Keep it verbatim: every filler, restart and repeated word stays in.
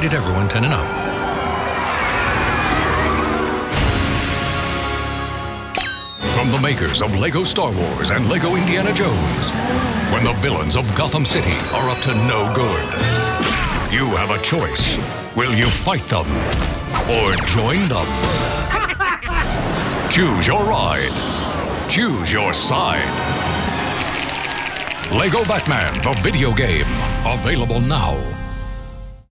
rated everyone ten and up. From the makers of LEGO Star Wars and LEGO Indiana Jones, when the villains of Gotham City are up to no good, you have a choice. Will you fight them or join them? Choose your ride. Choose your side. LEGO Batman the Video Game, available now.